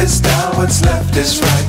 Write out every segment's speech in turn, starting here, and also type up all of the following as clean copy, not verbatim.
is down, what's left is right.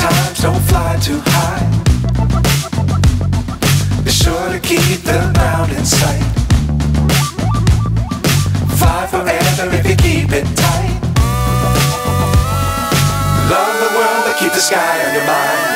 Times don't fly too high. Be sure to keep the ground in sight. Fly forever if you keep it tight. Love the world, but keep the sky on your mind.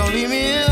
Don't leave me alone.